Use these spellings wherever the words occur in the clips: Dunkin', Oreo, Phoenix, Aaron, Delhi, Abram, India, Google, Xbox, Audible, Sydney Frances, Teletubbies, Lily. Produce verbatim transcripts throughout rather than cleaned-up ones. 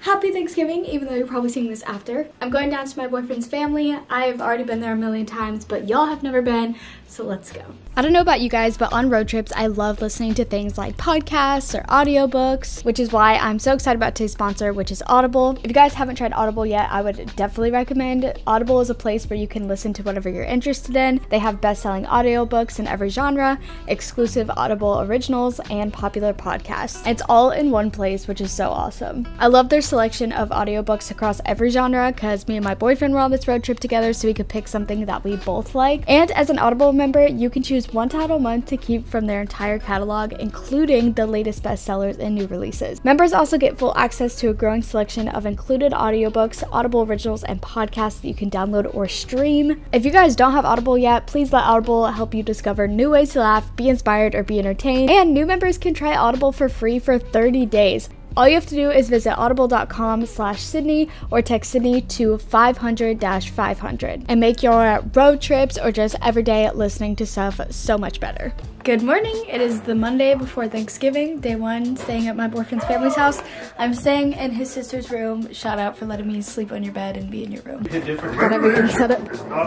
happy Thanksgiving, even though you're probably seeing this after. I'm going down to my boyfriend's family. I've already been there a million times, but y'all have never been, so let's go. I don't know about you guys, but on road trips, I love listening to things like podcasts or audiobooks, which is why I'm so excited about today's sponsor, which is Audible. If you guys haven't tried Audible yet, I would definitely recommend it. Audible is a place where you can listen to whatever you're interested in. They have best-selling audiobooks in every genre, exclusive Audible originals, and popular podcasts. It's all in one place, which is so awesome. I love their selection of audiobooks across every genre because me and my boyfriend were on this road trip together, so we could pick something that we both like. And as an Audible member, you can choose one title a month to keep from their entire catalog, including the latest bestsellers and new releases. Members also get full access to a growing selection of included audiobooks, Audible originals, and podcasts that you can download or stream. If you guys don't have Audible yet, please let Audible help you discover new ways to laugh, be inspired, or be entertained. And new members can try Audible for free for thirty days. All you have to do is visit audible.com slash Sydney or text Sydney to five hundred dash five hundred and make your road trips or just everyday listening to stuff so much better. Good morning. It is the Monday before Thanksgiving, day one, staying at my boyfriend's family's house. I'm staying in his sister's room. Shout out for letting me sleep on your bed and be in your room. Whatever you set up.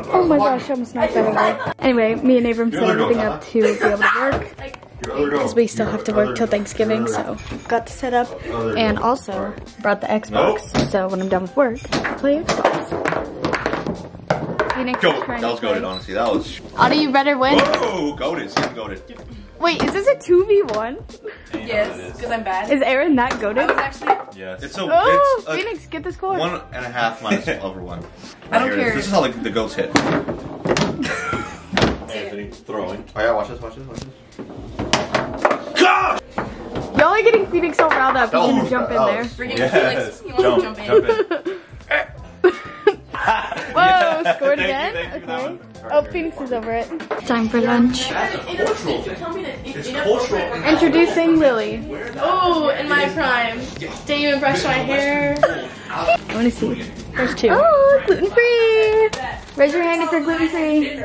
Oh my gosh, I almost knocked that away. Anyway, me and Abram set everything up to be able to work. Because we still have to work till Thanksgiving, so got to set up and also brought the Xbox. Nope. So when I'm done with work, I'll play Xbox. Phoenix Go. That was goated, honestly. That was. Audie, you better win. Whoa, goated, season goated. Wait, is this a two v one? Yes, because I'm bad. Is Aaron that goated? Actually... Yes. It's so. Oh, it's Phoenix, a, get the score. One and a half minus over one. I don't care. This is how the, the goats hit. Anthony throwing. Oh yeah, watch this, watch this, watch this. Y'all are getting Phoenix all riled up. You oh, can jump in oh, there. We're getting yes. Phoenix. You want jump, to jump in? Jump in. Whoa, scored again? You, okay. Oh, Phoenix is over it. Time for lunch. Introducing Lily. Oh, in my prime. Didn't even brush my hair. I want to see. There's two. Oh, gluten free. Raise your hand if you're gluten free.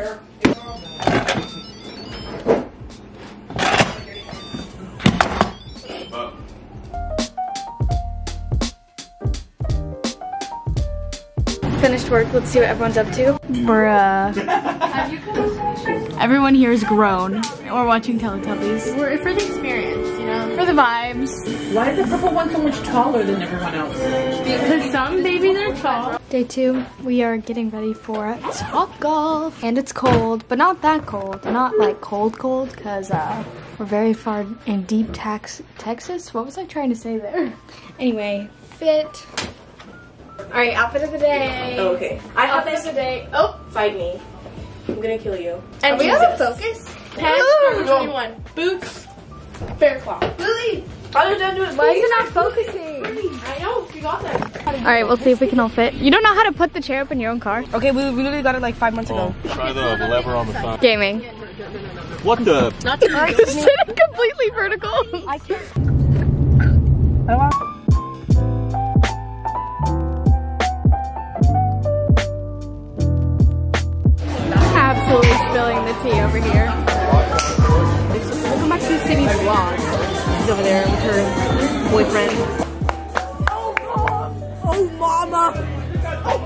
Finished work. Let's see what everyone's up to. Bruh. Everyone here is grown. We're watching Teletubbies. We're for the experience, you know? For the vibes. Why is the purple one so much taller than everyone else? Because some babies are tall. Day two, we are getting ready for Top Golf. And it's cold, but not that cold. Not like cold cold, because uh, we're very far in deep tax Texas. What was I trying to say there? Anyway, fit. Alright, outfit of the day. Oh, okay. I outfit of the day. Oh, fight me. I'm gonna kill you. And oh, we have a focus. Pants, number twenty-one. Boots, bear claw. Lily! Why don't do it? Why are you not focusing? I know, you got that. Alright, we'll see if we can all fit. You don't know how to put the chair up in your own car? Okay, we, we literally got it like five months oh, ago. Try the lever on the side. Gaming. Yeah, no, no, no, no. What the? Not to be sitting completely vertical. I can't. I don't want spilling the tea over here. Welcome back to the city's vlog. She's over there with her boyfriend. Oh, mom. Oh, mama! Oh,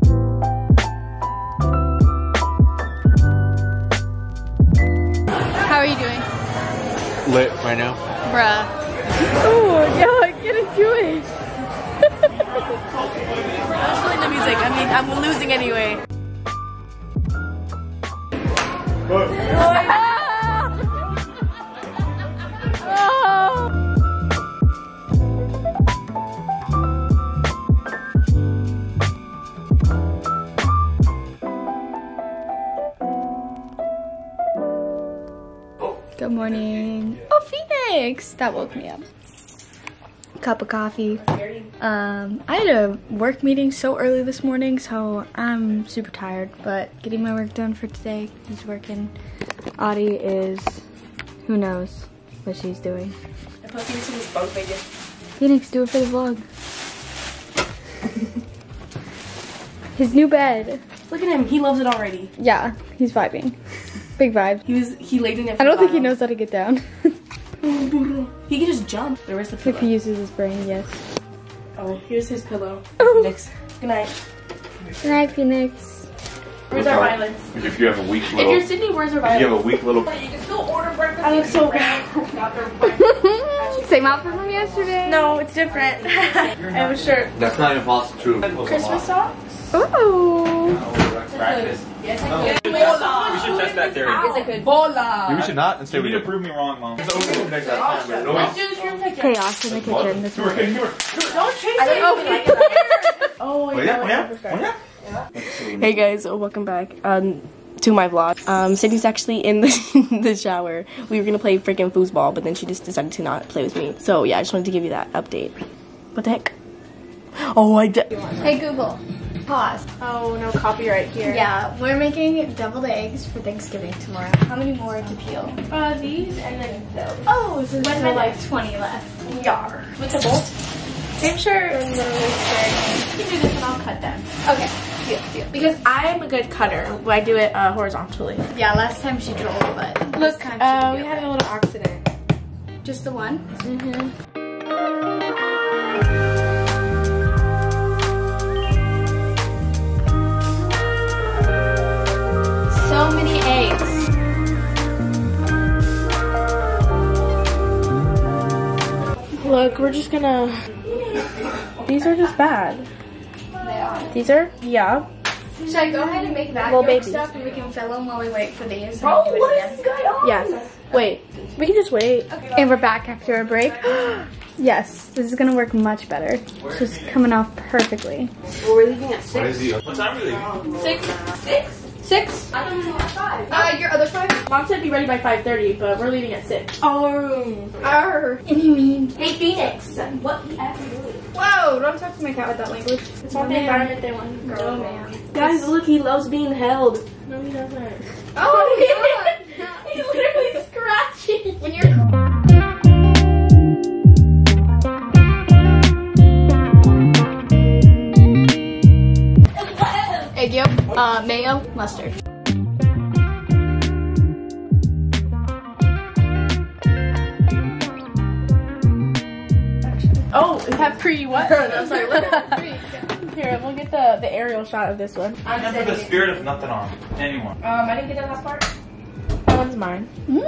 mama. How are you doing? Lit right now. Bruh. Oh, yeah, get it doing. I'm feeling the music. I mean, I'm losing anyway. Look. Good morning. Oh, Phoenix! That woke me up. Cup of coffee. Um, I had a work meeting so early this morning, so I'm super tired, but getting my work done for today. He's working. Audie is, who knows what she's doing. I put Phoenix in this bunk blanket. Phoenix, do it for the vlog. His new bed. Look at him, he loves it already. Yeah, he's vibing. Big vibe. He was, he laid in it for I don't think he knows how to get down. He can just jump. There was the if he uses his brain, yes. Oh, here's his pillow. Phoenix. Good night. Good night, Phoenix. Where's our violence? If you have a weak little. If you're Sydney, where's our violence? If you have a weak little. You can still order breakfast. I look so bad. Same outfit from yesterday. No, it's different. I have a shirt. That's not even possible. True. Christmas socks. Ooh. Practice. Yes, I can. Bola. We should test that theory. Yes, I could. Bola. Maybe we should not. Instead, we need to prove me wrong, Mom. Let's do the room picture. Chaos in the kitchen. This one. Don't chase it. Oh, yeah. Hey guys, welcome back um, to my vlog. Um, Sydney's actually in the, the shower. We were gonna play freaking foosball, but then she just decided to not play with me. So yeah, I just wanted to give you that update. What the heck? Oh, I did. Hey Google, pause. Oh, no copyright here. Yeah, we're making deviled eggs for Thanksgiving tomorrow. How many more to peel? Uh, these and then those. Oh, so there's like left? twenty left. Yar. What's the bowl? Same shirt. I'm literally you can do this and I'll cut them. Okay. Because I'm a good cutter. I do it uh, horizontally. Yeah, last time she drove, but look, kind of uh, we had a little accident. Just the one? Mm-hmm. So many eggs. Look, we're just gonna... These are just bad. These are, yeah. Should I go ahead and make that yolk stuff and we can fill them while we wait for these? Oh, what again. Is going on? Yes. Wait. We can just wait. Okay, well, and we're back after a break. Yes. This is going to work much better. It's just coming off perfectly. Well, we're leaving at six. What time are we leaving? Six. Six? Six? I thought we were at five. Uh, your other five? Mom said be ready by five thirty, but we're leaving at six. Oh. Arr. Any mean? Hey, Phoenix. What the F? Whoa, don't talk to my cat with that language. It's not the environment they want. Girl, oh, man. Guys, look, he loves being held. No, he doesn't. Oh, my God. He's literally scratching. When you're... Egg yolk, uh, mayo, mustard. Oh, is that pre what? I'm sorry, here, we'll get the, the aerial shot of this one. I'm not the spirit of nothing on anyone. Um, I didn't get that last part. That one's mine. Mm.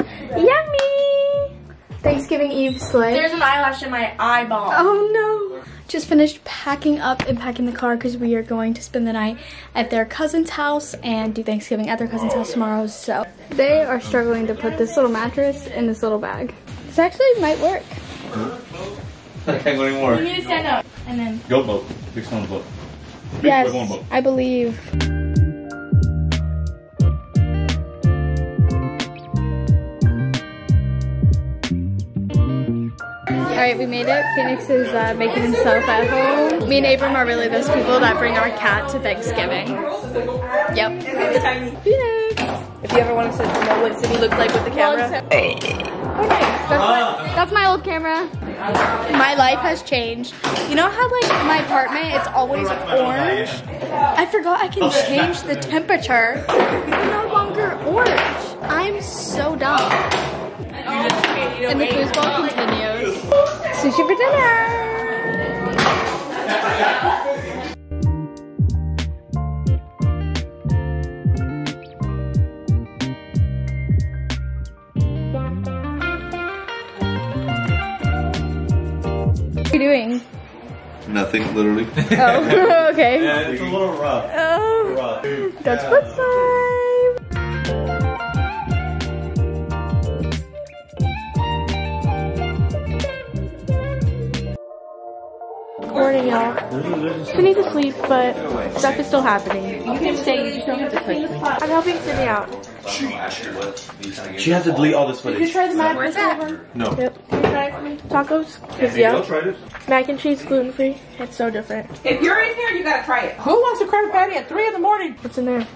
Okay. Yummy! Thanksgiving Eve sleigh. There's an eyelash in my eyeball. Oh no! Just finished packing up and packing the car because we are going to spend the night at their cousin's house and do Thanksgiving at their cousin's house tomorrow, so. They are struggling to put this little mattress in this little bag. This actually might work. I can't go anymore. You need to stand up and then go boat. Big stone boat. Big yes, boat, boat. I believe. All right, we made it. Phoenix is uh, making himself at home. Me and Abram are really those people that bring our cat to Thanksgiving. Yep. Phoenix. If you ever wanted to know what Sydney looked like with the camera. Hey. Okay, that's, uh, my, that's my old camera. My life has changed. You know how like my apartment, it's always orange? I forgot I can change the temperature. It's no longer orange. I'm so dumb. Oh, and the foosball continues. Sushi for dinner. What are you doing? Nothing, literally. Oh, okay. Yeah, it's a little rough. Oh, rough. That's what's up. Morning, y'all. Sydney's asleep, but stuff is still happening. You can stay, you just don't have to sleep. I'm helping Sydney out. She, she has to delete all this footage. Did you try the mattress over? No. Yep. Tacos, because yeah, mac and cheese gluten free. It's so different. If you're in here, you gotta try it. Who wants a crab patty at three in the morning? What's in there?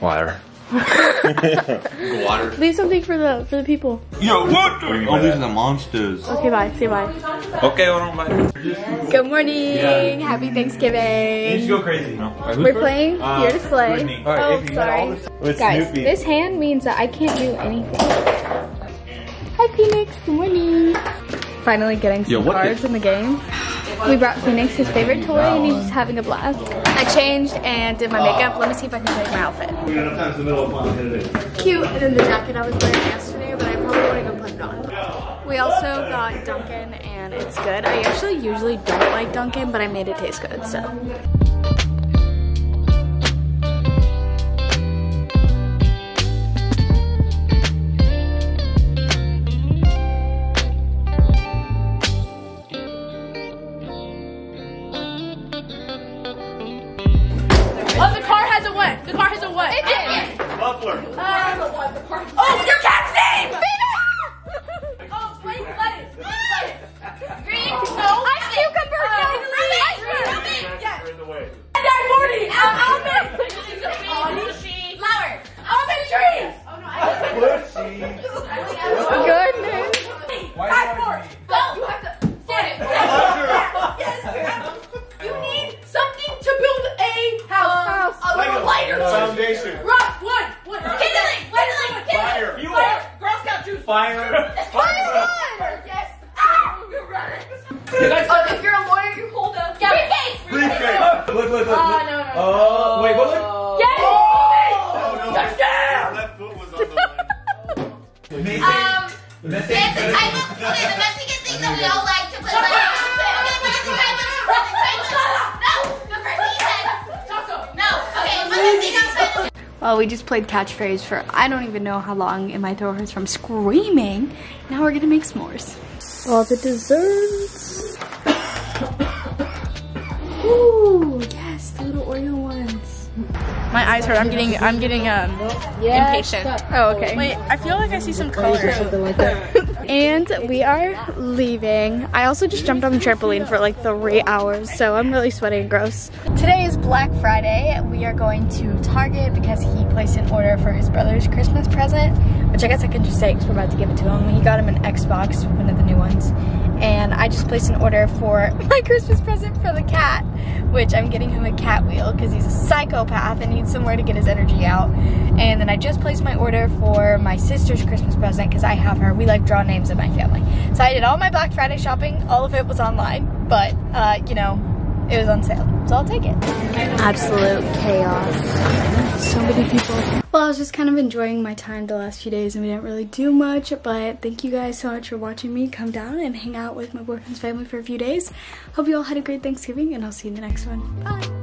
Water. Water. Leave something for the for the people. Yo, what? Oh, these are the monsters. Okay, bye. Say bye. Okay, hold on, bye. Good morning. Yeah. Happy Thanksgiving. You should go crazy. No. Right, We're first? playing uh, Here to Slay. Right, oh, hey, sorry, this guys. Snoopy. This hand means that I can't do anything. Hi Phoenix, good morning. finally getting some Yo, cards in the game. We brought Phoenix his favorite toy and he's just having a blast. I changed and did my makeup. Let me see if I can change my outfit. Cute, and then the jacket I was wearing yesterday, but I probably wouldn't even put it on. We also got Dunkin' and it's good. I actually usually don't like Dunkin', but I made it taste good, so. Oh, the car has a what? The car has a what? It did. Muffler. Um, oh, your cat's name! Phoenix! Oh, green lettuce. Green? No. I'm cucumber. Ice cream. Yes. nine forty. Almond. Flower. Almond trees. Oh, no. I goodness. Passport. Go. You have to get it. Yes. You need something to build a house. A little lighter. Foundation. Rock. Wood. Wood. Kindling. Kindling. Kindling. You are. Girl Scout juice. Fire. Fire. Yes. Ah. If you're a lawyer, you hold a briefcase. Briefcase. Look, look, look. Oh, no, no. Oh. Wait, what was it? Yes. Oh, no. Touchdown. Left foot was on the line. Um. It's the type of the Mexican thing that we all like to play. Well, we just played catchphrase for I don't even know how long, and my throat hurts from screaming. Now we're gonna make s'mores. All the desserts. Ooh, yes, the little Oreo ones. My eyes hurt. I'm getting, I'm getting um, impatient. Oh, okay. Wait, I feel like I see some color. And we are leaving. I also just jumped on the trampoline for like three hours, so I'm really sweaty and gross. Today is Black Friday. We are going to Target because he placed an order for his brother's Christmas present, which I guess I can just say because we're about to give it to him. He got him an Xbox, one of the new ones. And I just placed an order for my Christmas present for the cat, which I'm getting him a cat wheel because he's a psychopath and needs somewhere to get his energy out. And then I just placed my order for my sister's Christmas present because I have her. We like draw names of my family. So I did all my Black Friday shopping. All of it was online, but uh, you know, it was on sale. So I'll take it. Absolute chaos. So many people. Well, I was just kind of enjoying my time the last few days and we didn't really do much, but thank you guys so much for watching me come down and hang out with my boyfriend's family for a few days. Hope you all had a great Thanksgiving and I'll see you in the next one. Bye.